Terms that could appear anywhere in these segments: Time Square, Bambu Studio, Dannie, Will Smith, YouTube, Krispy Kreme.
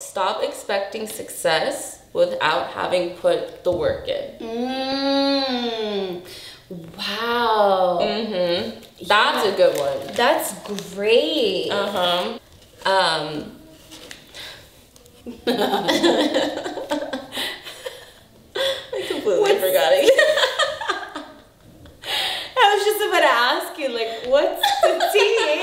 Stop expecting success without having put the work in. Wow. That's a good one. That's great. I completely forgot it. I was just about to ask you, like, what's the tea?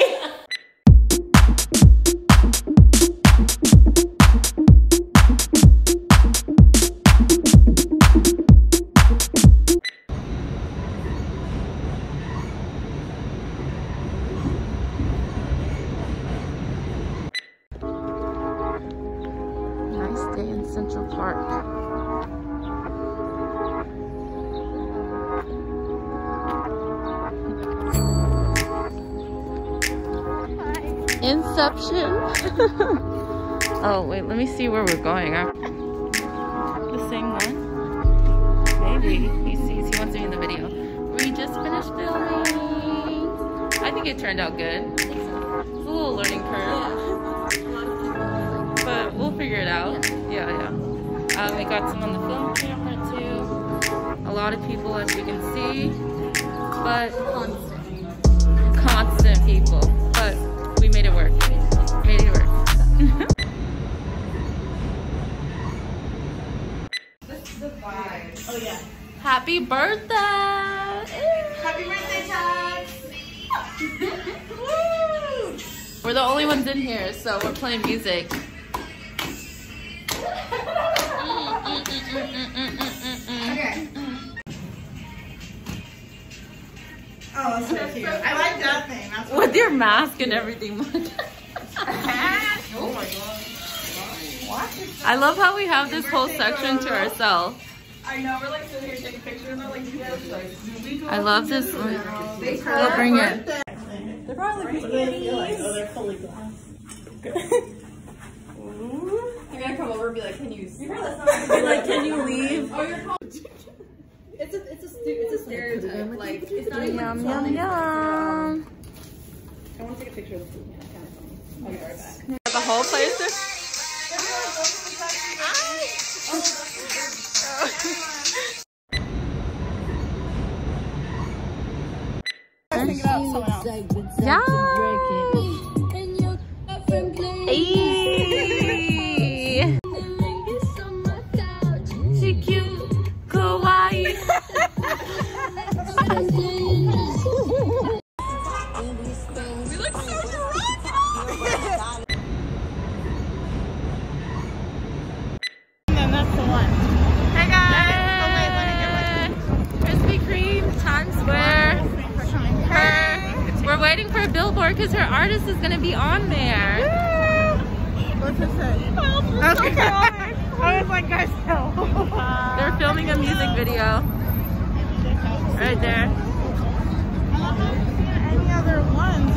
Inception. Oh wait, let me see where we're going. The same one? Maybe. He sees, he wants to be in the video. We just finished filming. I think it turned out good. It's a little learning curve. But we'll figure it out. Yeah. We got some on the film camera too. A lot of people, as you can see. But constant people. But we made it work. Made it work. This is the vibe. Oh yeah. Happy birthday! Happy birthday, Chad! We're the only ones in here, so we're playing music. Okay. Oh, that's so cute. I like that thing. That's with your mask and everything. Oh my god. I love how we have this whole section to ourselves. I know, we're like sitting here taking pictures and they're like, you guys like, I love this one. They'll bring it. They're probably pretty. Oh, they're fully glass. You're gonna come over and be like, can you see? Like, can you leave? Oh, you're it's a stereotype, like, it's not even yum, yum, yum. I want to take a picture of the food, it's kind of funny. I'll be right back. The whole place is... I think about someone else. Yeah! Hey! She cute. We look so drunk! And then that's the one. Hey guys! Krispy Kreme, Times Square. Her. We're waiting for a billboard because her artist is going to be on there. What's it say? Okay. I was like, guys, help. They're filming a music video. Right there. I don't know if you've seen any other ones.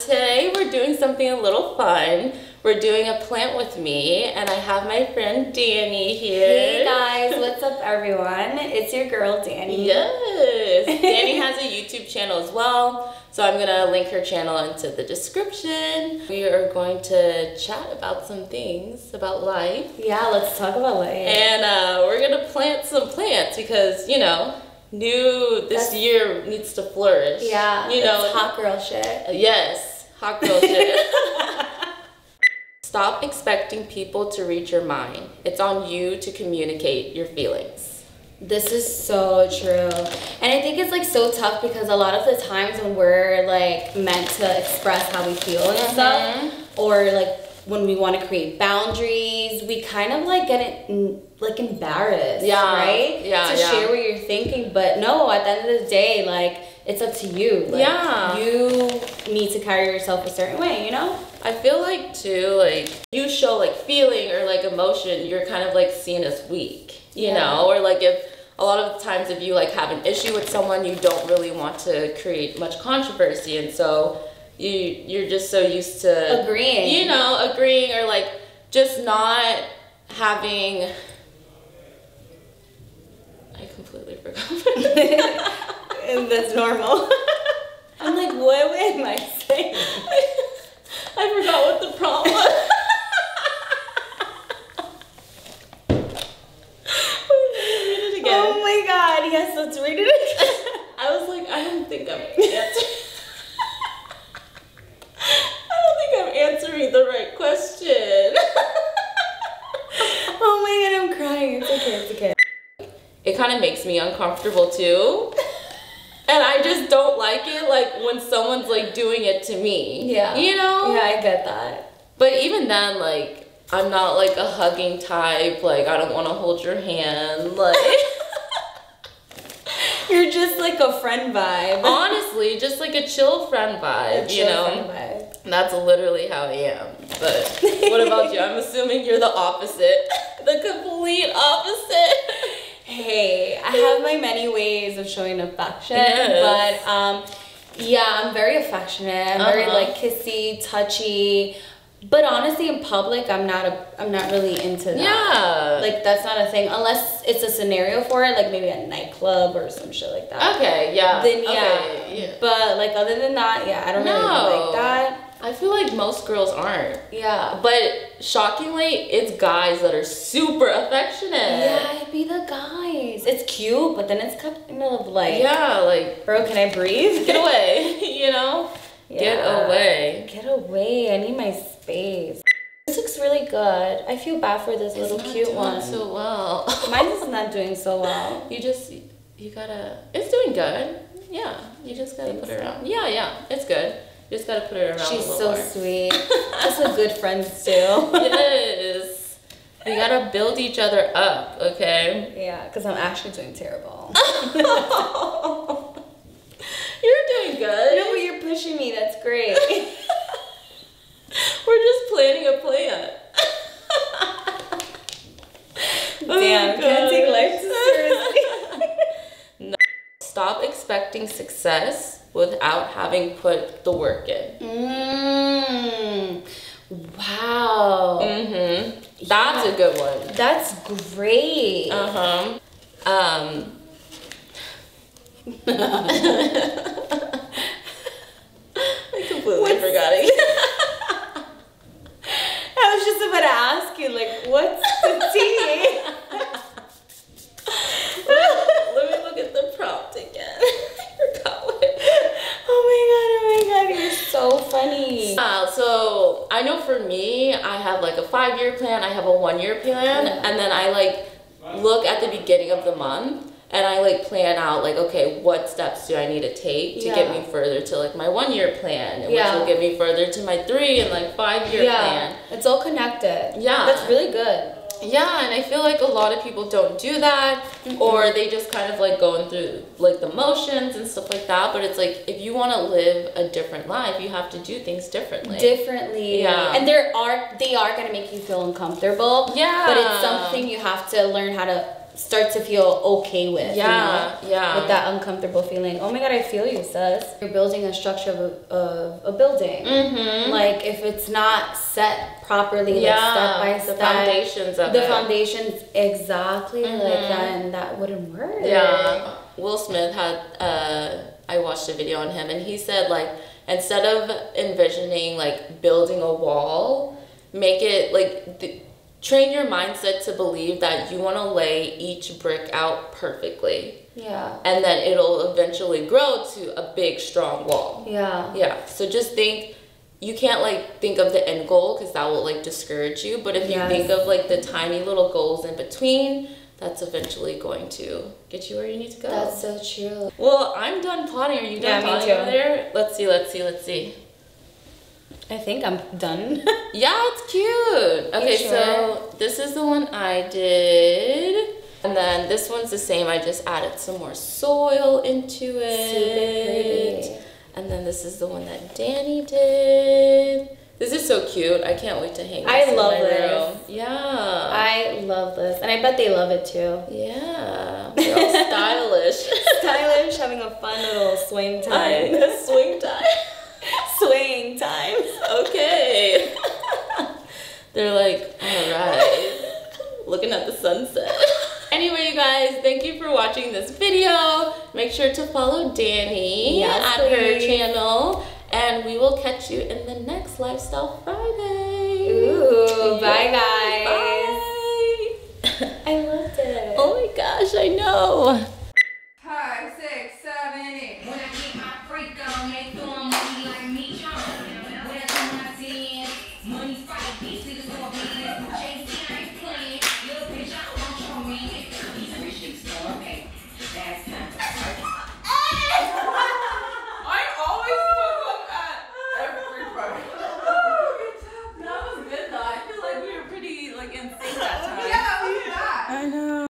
Today we're doing something a little fun. We're doing a plant with me, and I have my friend Dannie here. Hey guys, what's up everyone? It's your girl Dannie. Yes! Dannie has a YouTube channel as well, so I'm gonna link her channel into the description. We are going to chat about some things about life. Yeah, let's talk about life. And we're gonna plant some plants because, you know, this year needs to flourish. Yeah, you know, it's hot girl shit. Yes, hot girl shit. Stop expecting people to read your mind. It's on you to communicate your feelings. This is so true. And I think it's like so tough because a lot of the times when we're like meant to express how we feel and stuff, or like when we want to create boundaries, we kind of like get like embarrassed, right? Yeah, to share what you're thinking. But no, at the end of the day, like it's up to you. Like, you need to carry yourself a certain way, you know? I feel like too, like you show like feeling or like emotion, you're kind of like seen as weak, you know, or like if a lot of times if you like have an issue with someone, you don't really want to create much controversy, and so you're just so used to agreeing, you know, or like just not having. I completely forgot. That's normal. I'm like, what am I saying? I forgot what the prompt was. Wait, read it again. Oh my god, yes, let's read it again. I was like, I don't think I'm answering the right question. Oh my god, I'm crying. It's okay, it's okay. It kind of makes me uncomfortable too. And I just don't like it, like, when someone's, like, doing it to me. Yeah. You know? Yeah, I get that. But even then, like, I'm not, like, a hugging type. Like, I don't want to hold your hand. Like... You're just, like, a friend vibe. Honestly, just, like, a chill friend vibe, you know? Friend vibe. That's literally how I am. But what about you? I'm assuming you're the opposite. The complete opposite. Hey, I have my many ways of showing affection, yes. But yeah, I'm very affectionate. I'm very like kissy, touchy. But honestly, in public, I'm not really into that. Yeah, like that's not a thing unless it's a scenario for it, like maybe a nightclub or some shit like that. Okay, yeah. Then yeah, okay, yeah. But like other than that, yeah, I don't really like that. I feel like most girls aren't. Yeah. But shockingly, it's guys that are super affectionate. Yeah, it'd be the guys. It's cute, but then it's kind of like... Yeah, like... Bro, can I breathe? Get away, you know? Yeah. Get away. Get away. I need my space. This looks really good. I feel bad for this little cute one. It's not doing so well. Mine is not doing so well. You just... You gotta... It's doing good. Yeah. You just gotta put it around. Yeah, yeah. It's good. Just gotta put it around. She's so sweet. That's what good friends do. Yes. We gotta build each other up, okay? Yeah, because I'm actually doing terrible. You're doing good. No, but you're pushing me. That's great. We're just planning a plan. Damn, can't take life too seriously. No. Stop expecting success without having put the work in. Wow. Mm-hmm. That's a good one. That's great. I completely forgot it. I was just about to ask you, like, what's the tea? Let me look at the prompt again. Oh my god, you're so funny. So I know for me, I have like a 5-year plan, I have a 1-year plan, and then I like look at the beginning of the month and I like plan out like, okay, what steps do I need to take to get me further to like my 1-year plan, which will get me further to my 3 and like 5-year plan. It's all connected. Yeah. That's really good. Yeah, and I feel like a lot of people don't do that, or they just kind of like going through like the motions and stuff like that, but it's like if you want to live a different life, you have to do things differently. Yeah. And they are going to make you feel uncomfortable. Yeah. But it's something you have to learn how to start to feel okay with. Yeah, you know? Yeah. With that uncomfortable feeling. Oh my god, I feel you, sis. You're building a structure of a building. Mm-hmm. Like if it's not set properly, like step by step. The foundations, exactly. Mm-hmm. Like that wouldn't work. Yeah. Will Smith had I watched a video on him and he said like instead of envisioning like building a wall, make it like train your mindset to believe that you want to lay each brick out perfectly. Yeah. And then it'll eventually grow to a big, strong wall. Yeah. Yeah. So just think, you can't like think of the end goal because that will like discourage you. But if you think of like the tiny little goals in between, that's eventually going to get you where you need to go. That's so true. Well, I'm done plotting. Are you done plotting over there? Let's see. I think I'm done. Yeah, it's cute. Okay, sure? So this is the one I did. And then this one's the same. I just added some more soil into it. Super pretty. And then this is the one that Danny did. This is so cute. I can't wait to hang this in my room. Yeah. I love this. And I bet they love it too. Yeah. We're all stylish. Stylish, having a fun little swing time. Swing times. Okay. They're like, all right, looking at the sunset. Anyway, you guys, thank you for watching this video. Make sure to follow Dannie on her channel, and we will catch you in the next Lifestyle Friday. Ooh, bye guys. Bye. I loved it. Oh my gosh, I know.